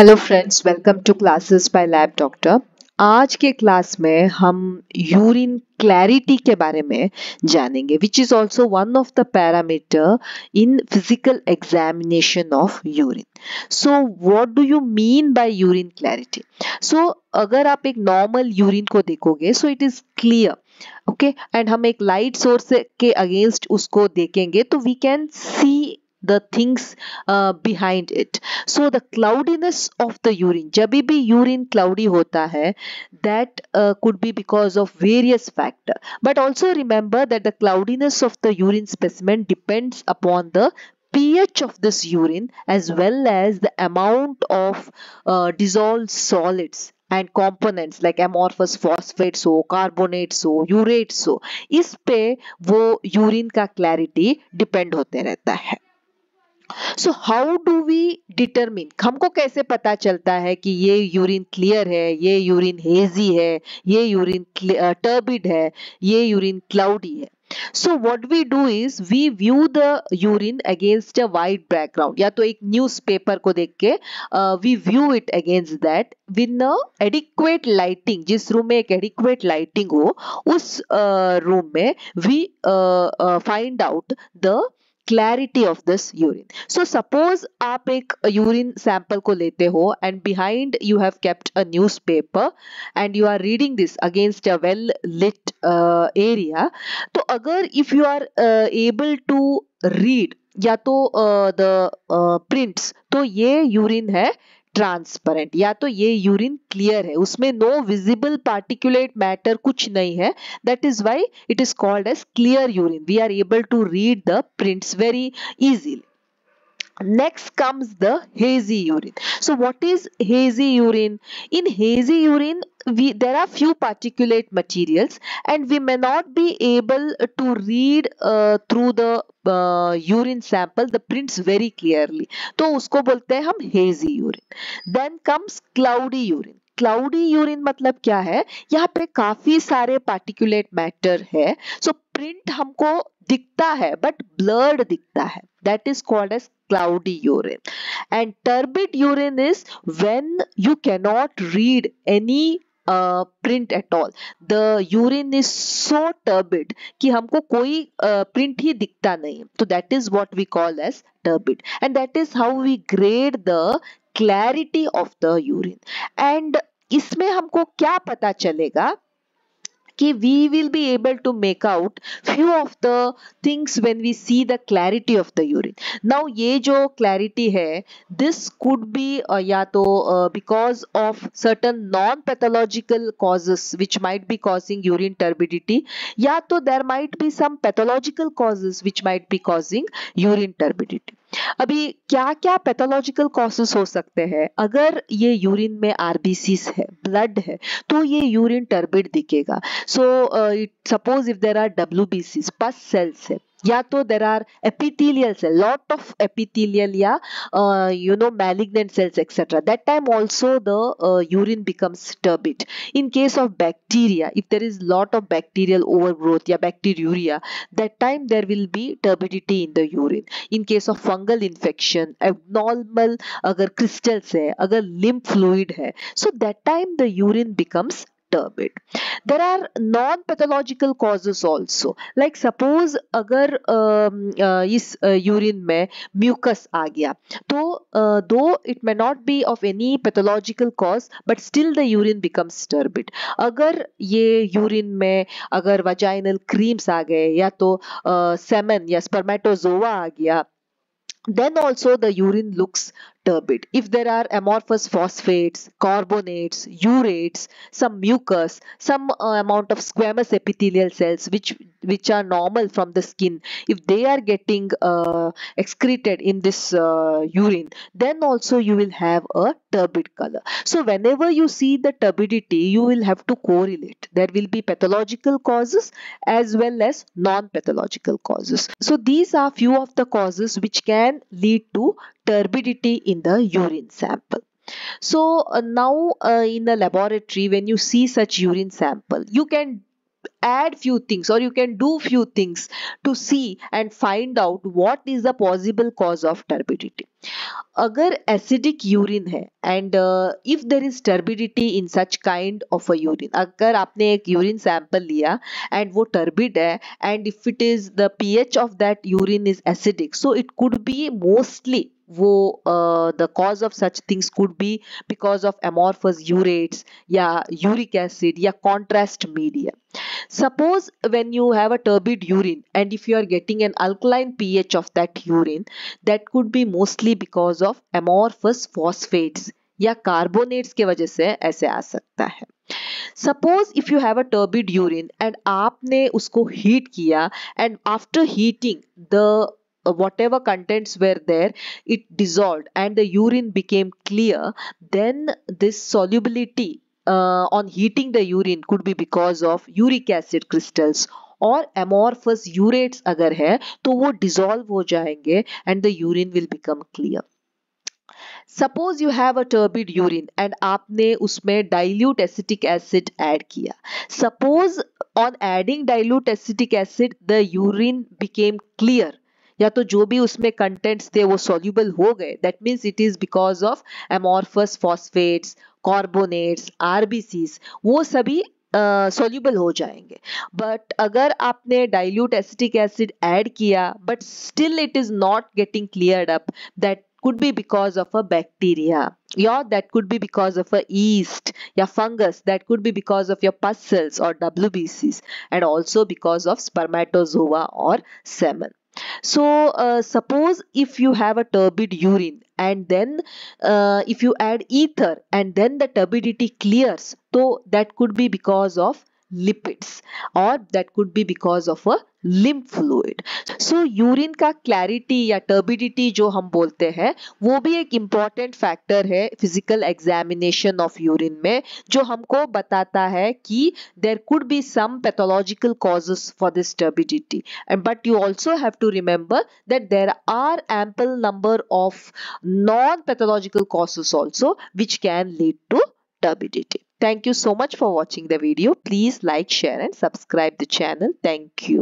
Hello friends, welcome to classes by lab doctor. आज के class में हम यूरिन क्लैरिटी के बारे में जानेंगे, which is also one of the parameter in physical examination of urine. So what do you mean by urine clarity? So अगर आप एक नॉर्मल यूरिन को देखोगे, so it is clear, okay, and हम एक लाइट सोर्स के against उसको देखेंगे तो we can see the things behind it. So the cloudiness of the urine, जब भी urine cloudy होता है, that could be because of various factor. But also remember that the cloudiness of the urine specimen depends upon the pH of this urine as well as the amount of dissolved solids and components like amorphous phosphates हो, carbonates हो, urates हो. इस पे वो urine का clarity depend होते रहता है. So how do we determine? हमको कैसे पता चलता है कि ये यूरिन क्लियर है, ये यूरिन हेजी है, ये यूरिन टर्बिड है, ये यूरिन क्लाउडी है? So what we do is we view the urine against a white background, या तो एक newspaper को देख के we view it against that with a adequate lighting. जिस रूम में एक adequate lighting हो, उस रूम में we find out the clarity of this urine. So suppose आप एक यूरिन सैंपल को लेते हो and behind you have kept a newspaper and you are reading this against a well lit area. तो अगर if you are able to read या तो the prints, तो ये यूरिन है ट्रांसपेरेंट, या तो ये यूरिन क्लियर है, उसमें नो विजिबल पार्टिकुलेट मैटर कुछ नहीं है. That is why it is called as clear urine. We are able to read the prints very easily. Next comes the hazy urine. So what is hazy urine? In hazy urine, there are few particulate materials and we may not be able to read through the urine sample the prints very clearly. तो उसको बोलते हैं हम hazy urine. Then comes cloudy urine. Cloudy urine मतलब क्या है? यहाँ पे काफी सारे पार्टिकुलेट मैटर है, सो प्रिंट हमको दिखता है बट ब्लर्ड दिखता है. That is called as cloudy urine. And turbid urine is when you can not read any print at all. The urine is so turbid कि हमको कोई प्रिंट ही दिखता नहीं, तो that is what we call as turbid. And that is how we grade the clarity of the urine. And इसमें हमको क्या पता चलेगा कि we will be able to make out few of the things when we see the clarity of the urine. Now ये जो clarity है, this could be या तो because of certain non-pathological causes which might be causing urine turbidity, या तो there might be some pathological causes which might be causing urine turbidity. अभी क्या क्या पैथोलॉजिकल कॉसेस हो सकते हैं? अगर ये यूरिन में आरबीसीस है, ब्लड है, तो ये यूरिन टर्बिड दिखेगा. So suppose if there are डब्ल्यूबीसीस, पस सेल्स है, या तो there are epithelial cell, lot of epithelial या you know malignant cells etcetera, that time also the urine becomes turbid. In case of bacteria, if there is lot of bacterial overgrowth या bacteriuria, that time there will be turbidity in the urine. In case of fungal infection, abnormal अगर crystals है, अगर lymph fluid है, सो that time the urine becomes turbid. There are non-pathological causes also. Like suppose अगर इस urine में mucus आ गया, तो though it may not be of any pathological cause, but still the urine becomes turbid. अगर ये urine में अगर vaginal creams आ गए, या तो semen या spermatozoa आ गया, then also the urine looks turbid. If there are amorphous phosphates, carbonates, urates, some mucus, some amount of squamous epithelial cells which are normal from the skin, if they are getting excreted in this urine, then also you will have a turbid color. So whenever you see the turbidity, you will have to correlate. There will be pathological causes as well as non-pathological causes. So these are few of the causes which can lead to turbidity in the urine sample. So now in a laboratory, when you see such urine sample, you can add few things, or you can do few things to see and find out what is the possible cause of turbidity. Agar acidic urine है and if there is turbidity in such kind of a urine, अगर आपने एक urine sample लिया and वो turbid है and if it is the pH of that urine is acidic, so it could be mostly वो the cause of such things could be because of amorphous urates या uric acid या contrast media. Suppose when you have a turbid urine and if you are getting an alkaline pH of that urine, that could be mostly because of amorphous phosphates या carbonates के वजह से ऐसे आ सकता है. Suppose if you have a turbid urine and आपने उसको heat किया and after heating the whatever contents were there, it dissolved and the urine became clear, then this solubility on heating the urine could be because of uric acid crystals or amorphous urates अगर है तो वो dissolve हो जाएंगे and the urine will become clear. Suppose you have a turbid urine and आपने उसमें dilute acetic acid add किया. Suppose on adding dilute acetic acid the urine became clear या तो जो भी उसमें contents थे वो soluble हो गए. That means it is because of amorphous phosphates, carbonates, RBCs, वो सभी soluble हो जाएंगे. But अगर आपने dilute acetic acid add किया but still it is not getting cleared up, that could be because of a bacteria, yeah, that could be because of a yeast, yeah, fungus, that could be because of your pus cells or WBCs, and also because of spermatozoa or semen. So suppose if you have a turbid urine and then if you add ether and then the turbidity clears, so that could be because of lipids or that could be because of a lymph fluid. So urine का clarity या turbidity जो हम बोलते हैं वो भी एक important factor है physical examination of urine में, जो हमको बताता है कि there could be some pathological causes for this turbidity. But you also have to remember that there are ample number of non-pathological causes also which can lead to turbidity. Thank you so much for watching the video. Please like, share and subscribe the channel. Thank you.